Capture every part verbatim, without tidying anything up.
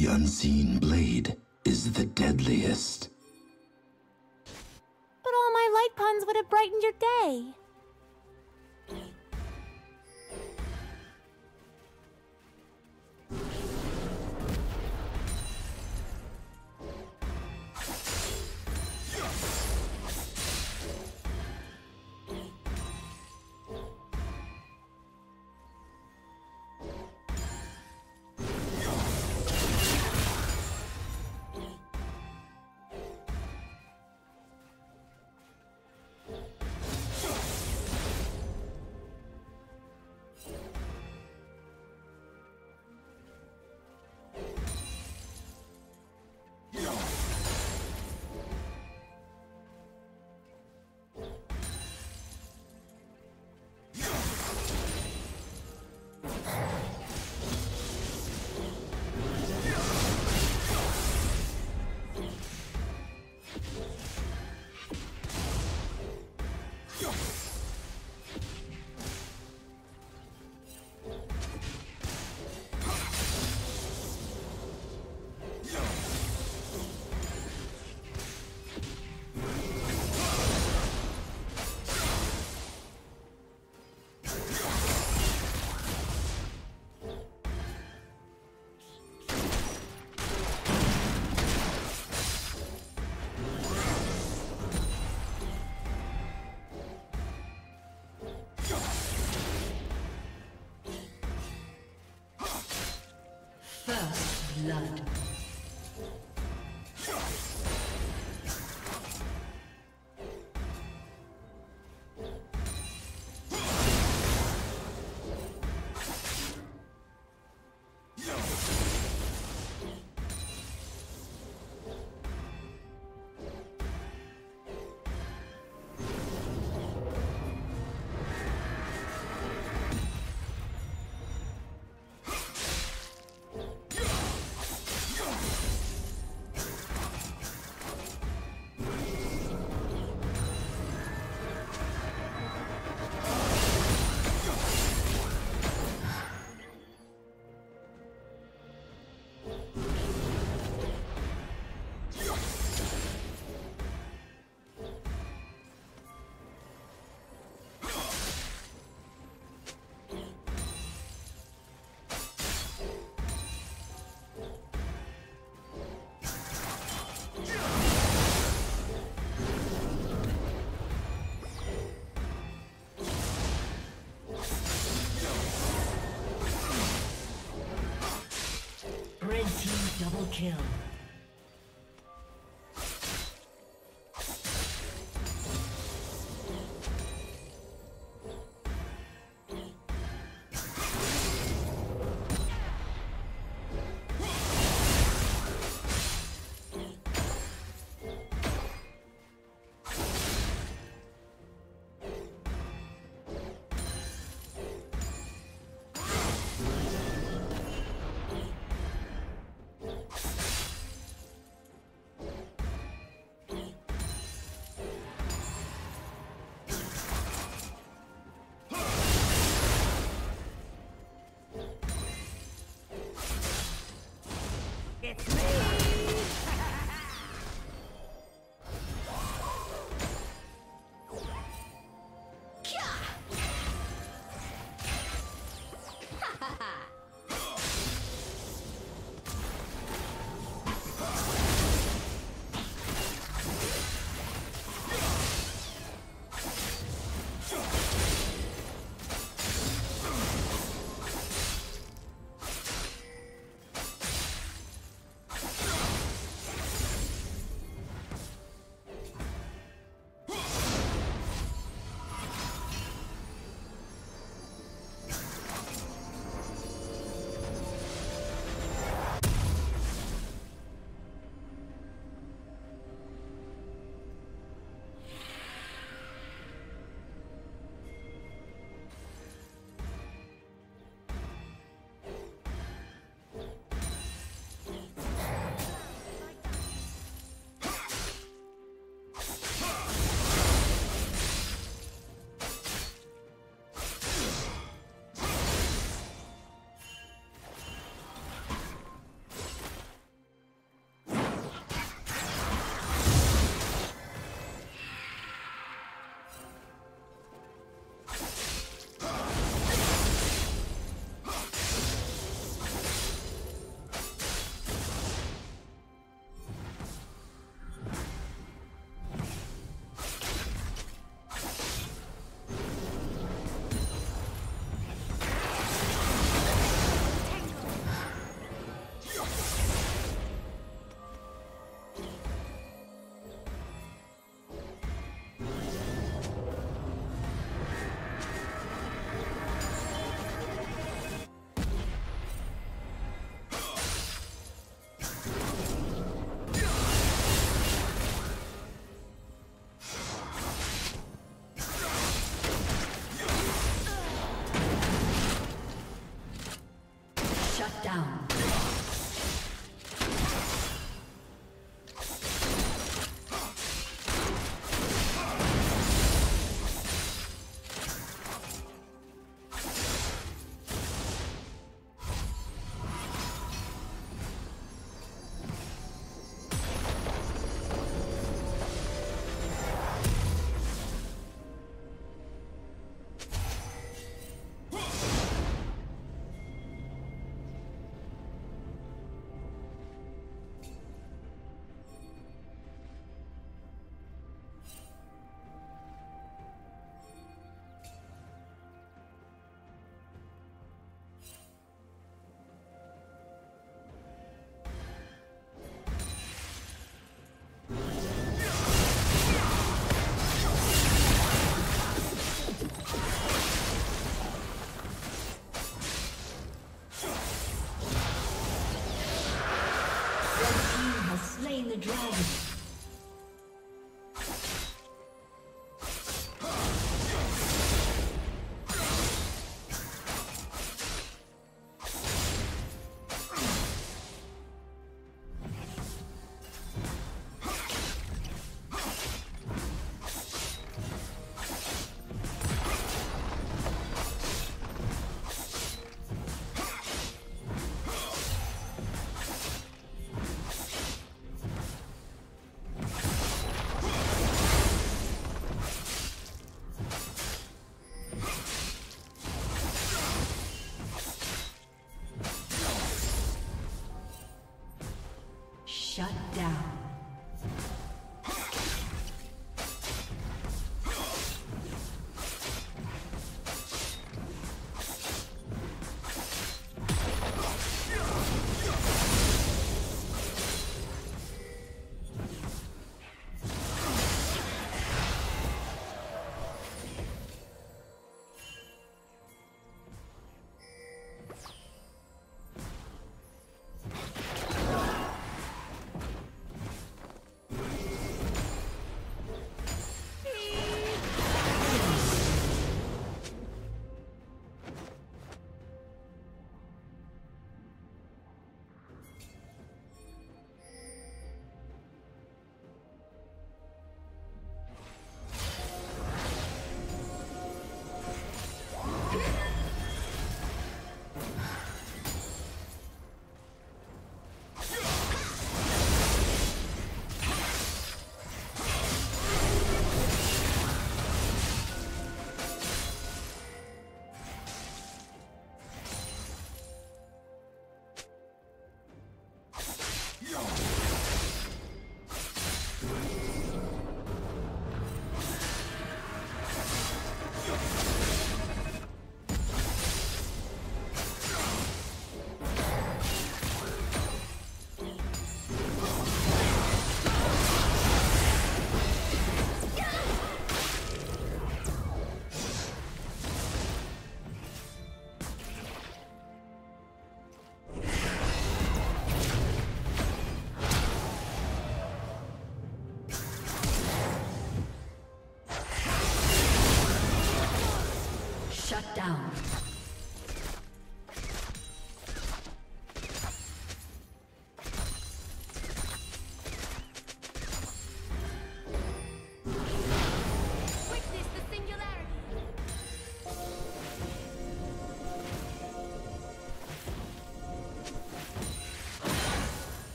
The unseen blade is the deadliest. But all my light puns would have brightened your day. First blood. Double kill. Shut down. Down.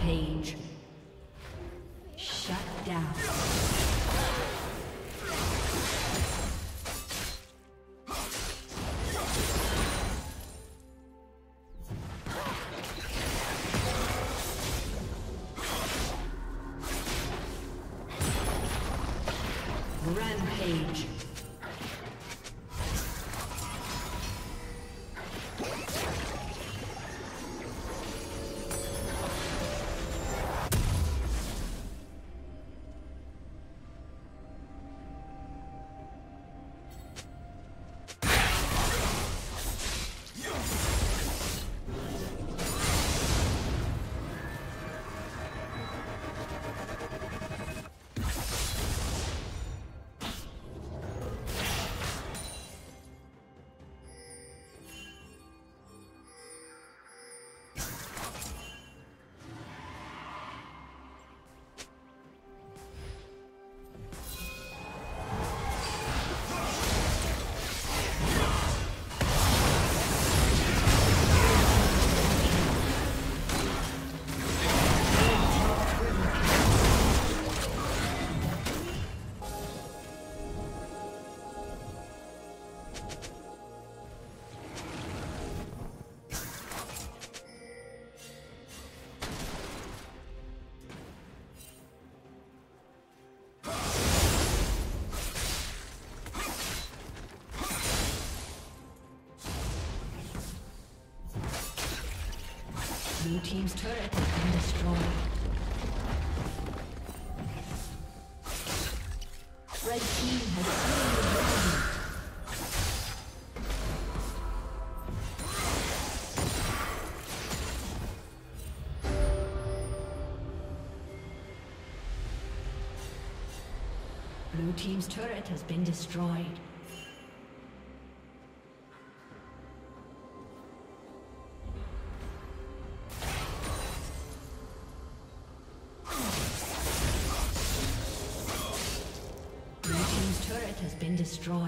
Page. Shut down. Rampage. Blue team's turret has been destroyed. Red team has slain the dragon. Blue team's turret has been destroyed. Blue team's turret has been destroyed.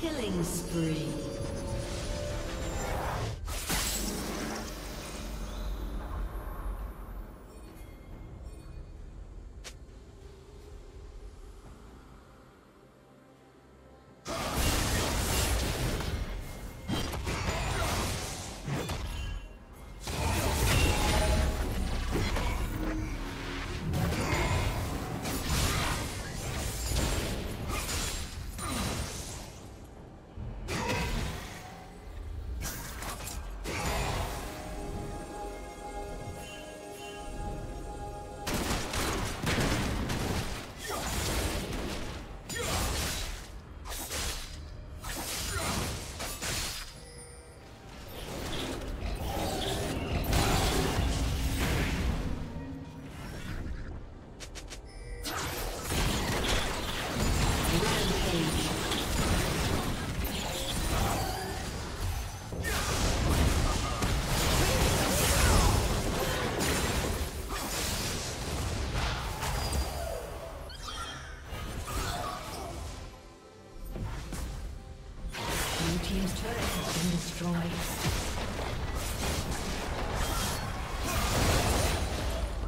Killing spree.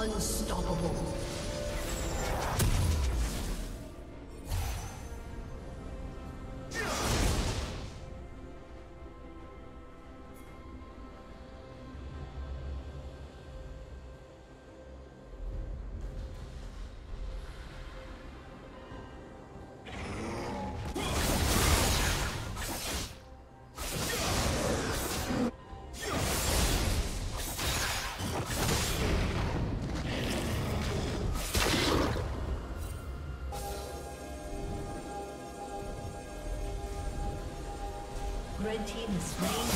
Unstoppable. Red team is slain.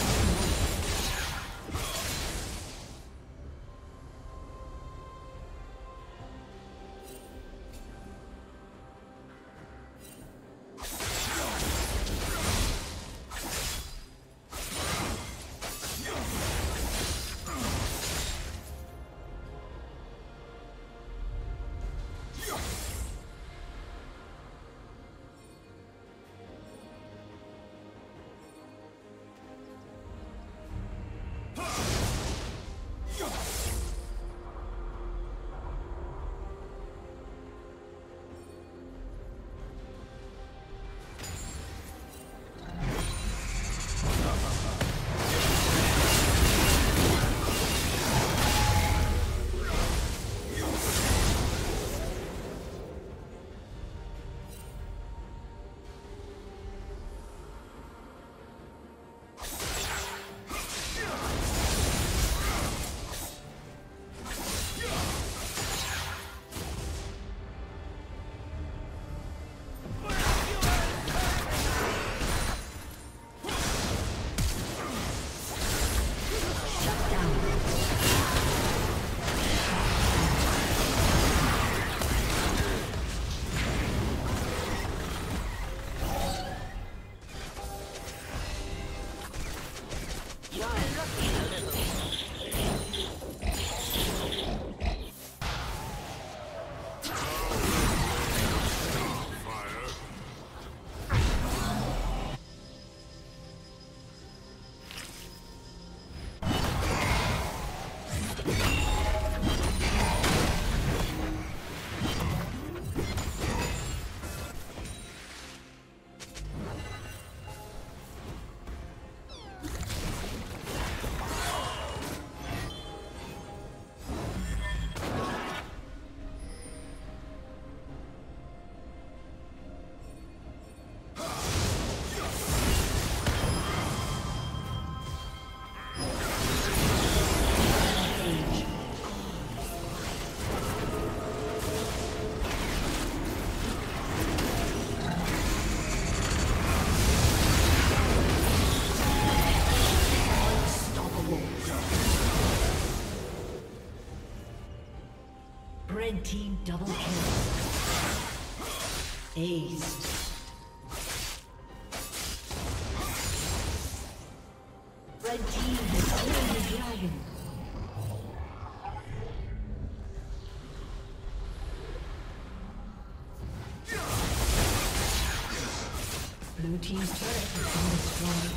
Red team double kill. Aced. Red team has killed the dragon. Blue Blue team's turret has been destroyed.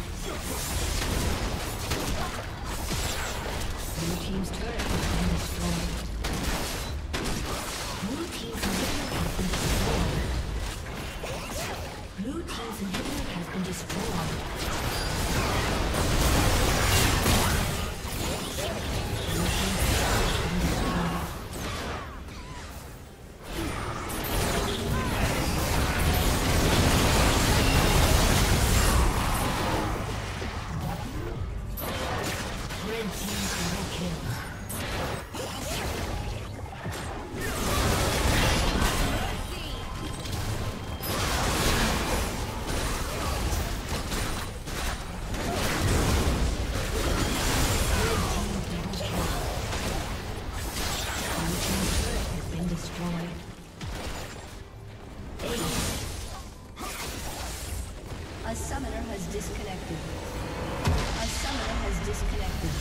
Blue team's turret has been destroyed. Blue team's inhibitor has been destroyed. Blue team's inhibitor has been destroyed. Red team's double kill. A summoner has disconnected. A summoner has disconnected.